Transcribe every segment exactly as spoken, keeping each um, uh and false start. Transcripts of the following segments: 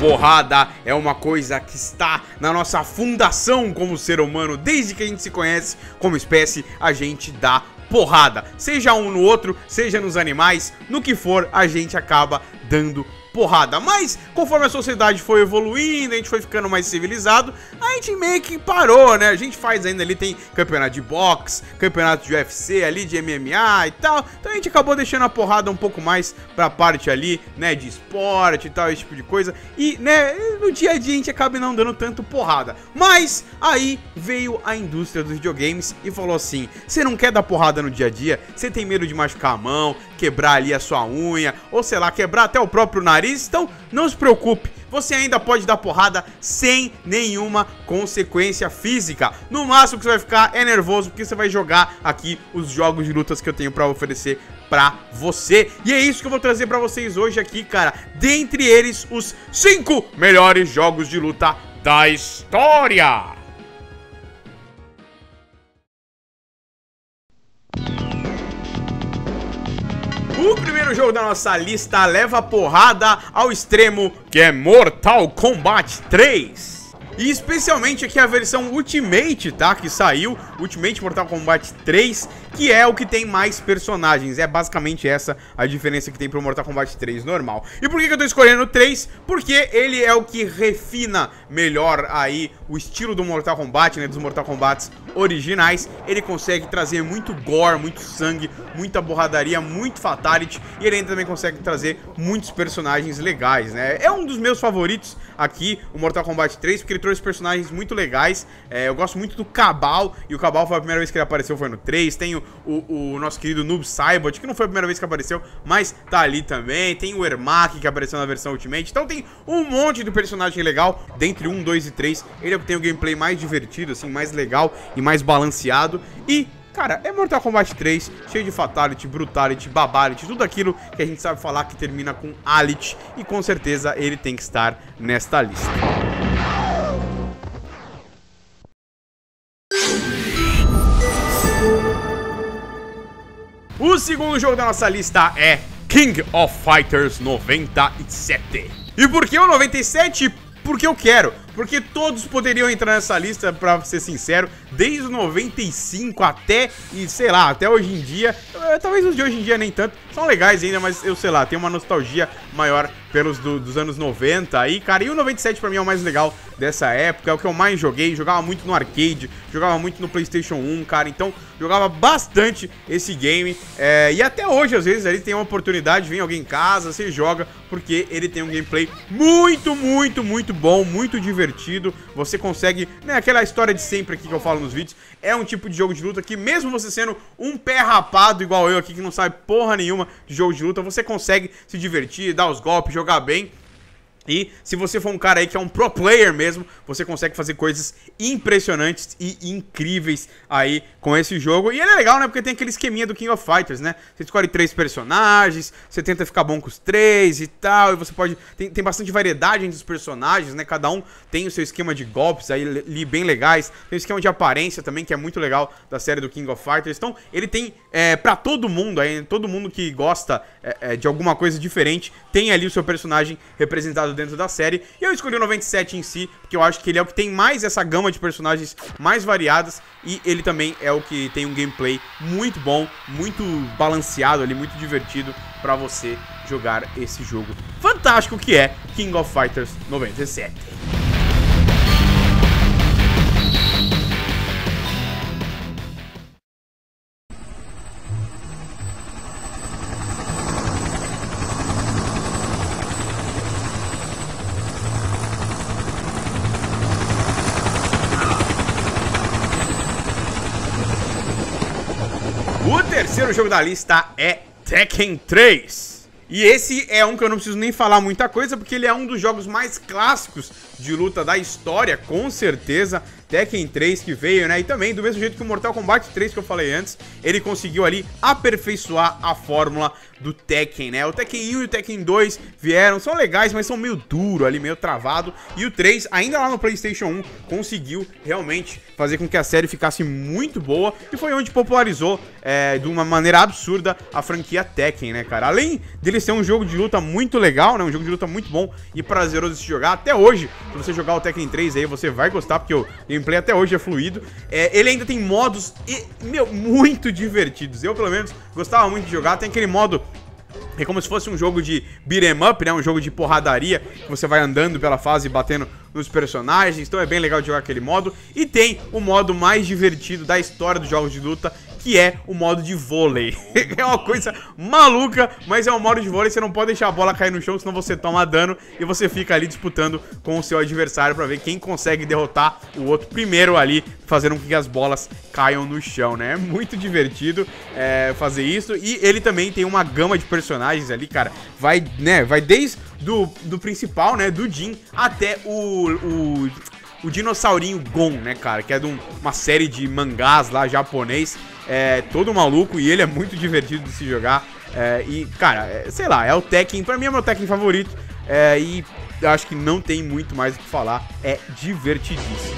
porrada é uma coisa que está na nossa fundação como ser humano. Desde que a gente se conhece como espécie, a gente dá porrada. Seja um no outro, seja nos animais, no que for, a gente acaba dando porrada. Porrada, mas conforme a sociedade foi evoluindo, a gente foi ficando mais civilizado, a gente meio que parou, né? A gente faz ainda ali, tem campeonato de boxe, campeonato de U F C ali, de M M A e tal. Então a gente acabou deixando a porrada um pouco mais pra parte ali, né, de esporte e tal, esse tipo de coisa. E, né, no dia a dia a gente acaba não dando tanto porrada. Mas aí veio a indústria dos videogames e falou assim: você não quer dar porrada no dia a dia? Você tem medo de machucar a mão, quebrar ali a sua unha, ou sei lá, quebrar até o próprio nariz? Então não se preocupe, você ainda pode dar porrada sem nenhuma consequência física. No máximo que você vai ficar é nervoso, porque você vai jogar aqui os jogos de lutas que eu tenho pra oferecer pra você. E é isso que eu vou trazer pra vocês hoje aqui, cara. Dentre eles, os cinco melhores jogos de luta da história. O primeiro jogo da nossa lista leva porrada ao extremo, que é Mortal Kombat três. E especialmente aqui a versão Ultimate, tá? Que saiu, Ultimate Mortal Kombat três, que é o que tem mais personagens. É basicamente essa a diferença que tem pro Mortal Kombat três normal. E por que eu tô escolhendo o três? Porque ele é o que refina melhor aí o estilo do Mortal Kombat, né? Dos Mortal Kombats originais. Ele consegue trazer muito gore, muito sangue, muita borradaria, muito fatality. E ele ainda também consegue trazer muitos personagens legais, né? É um dos meus favoritos aqui, o Mortal Kombat três, porque ele trouxe personagens muito legais. É, eu gosto muito do Cabal, e o Cabal foi a primeira vez que ele apareceu, foi no três. Tem o, o, o nosso querido Noob Saibot, que não foi a primeira vez que apareceu, mas tá ali também. Tem o Ermac, que apareceu na versão Ultimate. Então tem um monte de personagem legal. Dentre um, dois e três, ele é o que tem o gameplay mais divertido, assim, mais legal e mais balanceado. E, cara, é Mortal Kombat três, cheio de fatality, brutality, babality, tudo aquilo que a gente sabe falar que termina com ality. E com certeza ele tem que estar nesta lista. O segundo jogo da nossa lista é King of Fighters noventa e sete. E por que o noventa e sete? Porque eu quero. Porque todos poderiam entrar nessa lista, pra ser sincero, desde o noventa e cinco até, e sei lá, até hoje em dia. Talvez os de hoje em dia nem tanto, são legais ainda, mas eu sei lá, tenho uma nostalgia maior pelos do, dos anos noventa aí, cara. E o noventa e sete pra mim é o mais legal dessa época, é o que eu mais joguei. Jogava muito no arcade, jogava muito no PlayStation um, cara. Então jogava bastante esse game, é, e até hoje às vezes ali tem uma oportunidade, vem alguém em casa, você joga, porque ele tem um gameplay muito, muito, muito bom, muito divertido. Você consegue, né, aquela história de sempre aqui que eu falo nos vídeos. É um tipo de jogo de luta que mesmo você sendo um pé rapado igual eu aqui, que não sabe porra nenhuma de jogo de luta, você consegue se divertir, dar os golpes, jogar bem. E se você for um cara aí que é um pro player mesmo, você consegue fazer coisas impressionantes e incríveis aí com esse jogo. E ele é legal, né? Porque tem aquele esqueminha do King of Fighters, né? Você escolhe três personagens, você tenta ficar bom com os três e tal. E você pode... Tem, tem bastante variedade entre os personagens, né? Cada um tem o seu esquema de golpes aí li, bem legais. Tem o esquema de aparência também, que é muito legal da série do King of Fighters. Então, ele tem é, pra todo mundo aí, todo mundo que gosta é, é, de alguma coisa diferente, tem ali o seu personagem representado dentro da série. E eu escolhi o noventa e sete em si, porque eu acho que ele é o que tem mais essa gama de personagens mais variadas, e ele também é o que tem um gameplay muito bom, muito balanceado ali, muito divertido pra você jogar esse jogo fantástico que é King of Fighters noventa e sete. O terceiro jogo da lista é Tekken três. E esse é um que eu não preciso nem falar muita coisa, porque ele é um dos jogos mais clássicos de luta da história, com certeza. Tekken três que veio, né? E também, do mesmo jeito que o Mortal Kombat três que eu falei antes, ele conseguiu ali aperfeiçoar a fórmula do Tekken, né? O Tekken um e o Tekken dois vieram, são legais, mas são meio duro ali, meio travado. E o três, ainda lá no PlayStation um, conseguiu realmente fazer com que a série ficasse muito boa. E foi onde popularizou é, de uma maneira absurda a franquia Tekken, né, cara? Além dele ser um jogo de luta muito legal, né? Um jogo de luta muito bom e prazeroso de se jogar. Até hoje, se você jogar o Tekken três aí, você vai gostar, porque o gameplay até hoje é fluido. É, ele ainda tem modos, e, meu, muito divertidos. Eu, pelo menos, gostava muito de jogar. Tem aquele modo... é como se fosse um jogo de beat'em up, né? Um jogo de porradaria, que você vai andando pela fase e batendo nos personagens. Então é bem legal de jogar aquele modo. E tem o modo mais divertido da história dos jogos de luta, que é o modo de vôlei. É uma coisa maluca, mas é um modo de vôlei. Você não pode deixar a bola cair no chão, senão você toma dano. E você fica ali disputando com o seu adversário pra ver quem consegue derrotar o outro primeiro ali, fazendo com que as bolas caiam no chão, né? É muito divertido é, fazer isso. E ele também tem uma gama de personagens ali, cara. Vai, né? Vai desde do, do principal, né? Do Jin, até o... o O dinossaurinho Gon, né, cara? Que é de um, uma série de mangás lá, japonês. É todo maluco e ele é muito divertido de se jogar. É, e, cara, é, sei lá, é o Tekken. Pra mim é meu Tekken favorito. É, e acho que não tem muito mais o que falar. É divertidíssimo.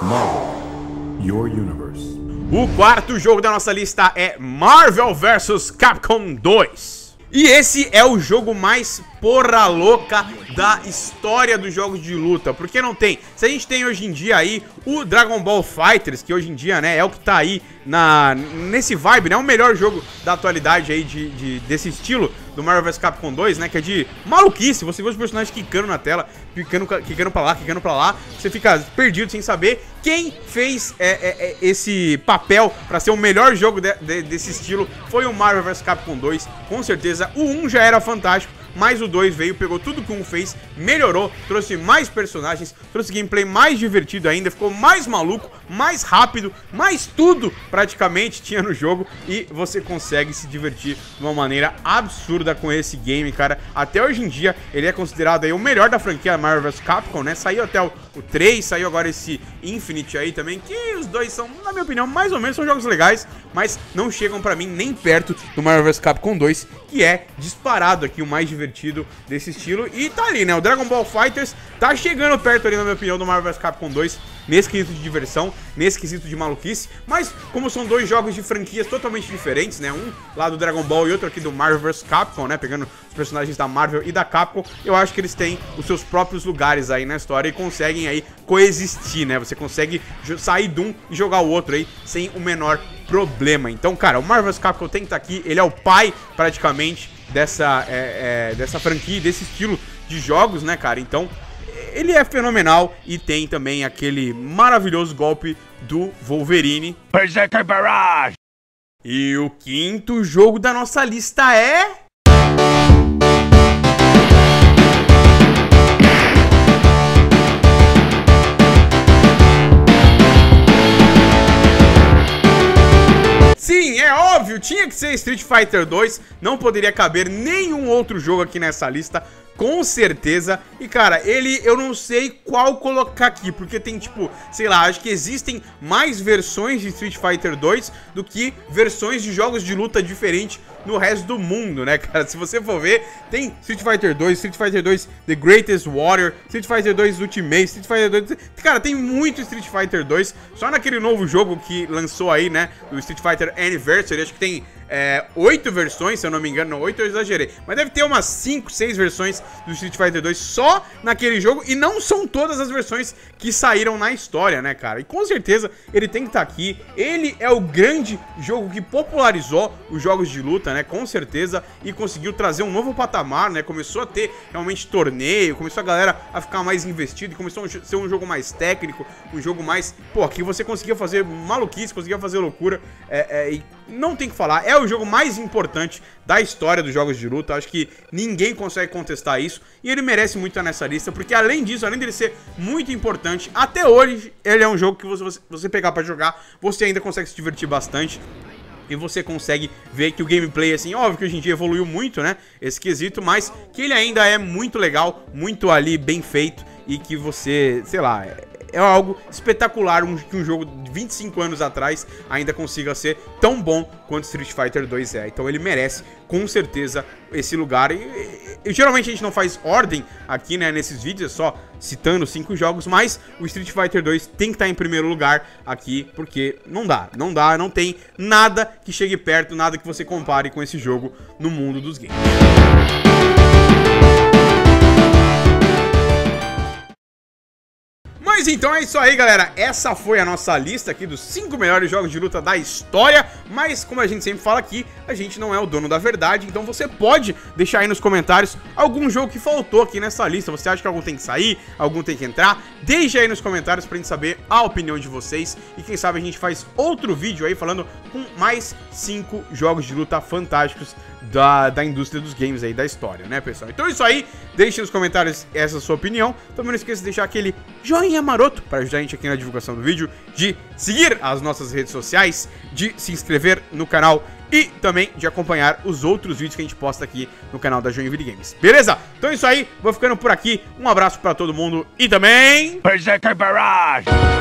Marvel, your universe. O quarto jogo da nossa lista é Marvel versus. Capcom dois. E esse é o jogo mais porra louca da história dos jogos de luta. Porque não tem... Se a gente tem hoje em dia aí o Dragon Ball FighterZ, que hoje em dia, né, é o que tá aí na, nesse vibe, né? É o melhor jogo da atualidade aí de, de, desse estilo do Marvel versus. Capcom dois, né? Que é de maluquice. Você vê os personagens quicando na tela, quicando, quicando pra lá, quicando pra lá. Você fica perdido sem saber quem fez é, é, esse papel pra ser o melhor jogo de, de, desse estilo. Foi o Marvel versus. Capcom dois, com certeza. O um já era fantástico, mas o dois veio, pegou tudo que um fez, melhorou, trouxe mais personagens, trouxe gameplay mais divertido ainda, ficou mais maluco, mais rápido, mais tudo praticamente tinha no jogo e você consegue se divertir de uma maneira absurda com esse game, cara. Até hoje em dia ele é considerado aí o melhor da franquia Marvel versus. Capcom, né? Saiu até o, o três, saiu agora esse Infinite aí também, que os dois são, na minha opinião, mais ou menos, são jogos legais, mas não chegam pra mim nem perto do Marvel versus. Capcom dois, que é disparado aqui o mais divertido divertido desse estilo, e tá ali, né, o Dragon Ball FighterZ tá chegando perto ali, na minha opinião, do Marvel versus. Capcom dois, nesse quesito de diversão, nesse quesito de maluquice, mas como são dois jogos de franquias totalmente diferentes, né, um lá do Dragon Ball e outro aqui do Marvel versus. Capcom, né, pegando os personagens da Marvel e da Capcom, eu acho que eles têm os seus próprios lugares aí na história e conseguem aí coexistir, né, você consegue sair de um e jogar o outro aí sem o menor problema. Então, cara, o Marvel versus. Capcom tem que estar aqui, ele é o pai, praticamente, dessa, é, é, dessa franquia, desse estilo de jogos, né, cara? Então, ele é fenomenal e tem também aquele maravilhoso golpe do Wolverine. Berserker Barrage! E o quinto jogo da nossa lista é... Sim, é óbvio, tinha que ser Street Fighter dois, não poderia caber nenhum outro jogo aqui nessa lista, com certeza. E, cara, ele, eu não sei qual colocar aqui, porque tem, tipo, sei lá, acho que existem mais versões de Street Fighter dois do que versões de jogos de luta diferentes no resto do mundo, né, cara? Se você for ver, tem Street Fighter dois, Street Fighter dois The Greatest Warrior, Street Fighter dois Ultimate, Street Fighter dois... Cara, tem muito Street Fighter dois, só naquele novo jogo que lançou aí, né, do Street Fighter Anniversary, acho que tem... É, oito versões, se eu não me engano, não, oito eu exagerei, mas deve ter umas cinco, seis versões do Street Fighter dois só naquele jogo, e não são todas as versões que saíram na história, né, cara? E com certeza ele tem que estar aqui. Ele é o grande jogo que popularizou os jogos de luta, né, com certeza, e conseguiu trazer um novo patamar, né? Começou a ter realmente torneio, começou a galera a ficar mais investida, começou a ser um jogo mais técnico, um jogo mais, pô, aqui você conseguia fazer maluquice, conseguia fazer loucura, é, é, e não tem o que falar, é É o jogo mais importante da história dos jogos de luta. Acho que ninguém consegue contestar isso. E ele merece muito estar nessa lista, porque além disso, além dele ser muito importante, até hoje ele é um jogo que você, você pegar pra jogar, você ainda consegue se divertir bastante. E você consegue ver que o gameplay, assim, óbvio que hoje em dia evoluiu muito, né, esse quesito, mas que ele ainda é muito legal, muito ali bem feito, e que você, sei lá, é algo espetacular um, que um jogo de vinte e cinco anos atrás ainda consiga ser tão bom quanto Street Fighter dois é. Então ele merece, com certeza, esse lugar. E, e, e geralmente a gente não faz ordem aqui, né, nesses vídeos, é só citando cinco jogos, mas o Street Fighter dois tem que estar em primeiro lugar aqui, porque não dá, não dá, não tem nada que chegue perto, nada que você compare com esse jogo no mundo dos games. Mas então é isso aí, galera, essa foi a nossa lista aqui dos cinco melhores jogos de luta da história, mas como a gente sempre fala aqui, a gente não é o dono da verdade, então você pode deixar aí nos comentários algum jogo que faltou aqui nessa lista, você acha que algum tem que sair, algum tem que entrar, deixa aí nos comentários pra gente saber a opinião de vocês, e quem sabe a gente faz outro vídeo aí falando com mais cinco jogos de luta fantásticos Da, da indústria dos games aí, da história, né, pessoal? Então é isso aí, deixe nos comentários essa sua opinião, também não esqueça de deixar aquele joinha maroto para ajudar a gente aqui na divulgação do vídeo, de seguir as nossas redes sociais, de se inscrever no canal e também de acompanhar os outros vídeos que a gente posta aqui no canal da Joinville Games, beleza? Então é isso aí, vou ficando por aqui, um abraço para todo mundo e também... Berserker Barrage!